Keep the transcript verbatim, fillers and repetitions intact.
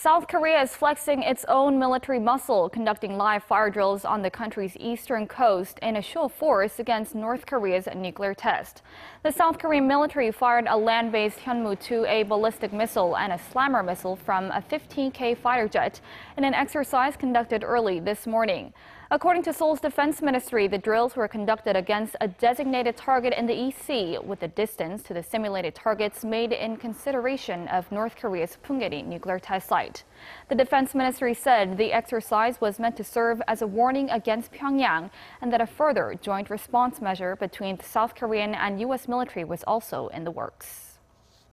South Korea is flexing its own military muscle, conducting live fire drills on the country's eastern coast in a show of force against North Korea's nuclear test. The South Korean military fired a land-based Hyunmoo two A ballistic missile and a SLAM-E R missile from a F fifteen K fighter jet in an exercise conducted early this morning. According to Seoul's defense ministry, the drills were conducted against a designated target in the East Sea, with the distance to the simulated targets made in consideration of North Korea's Punggye-ri nuclear test site. The defense ministry said the exercise was meant to serve as a warning against Pyongyang and that a further joint response measure between the South Korean and U S military was also in the works.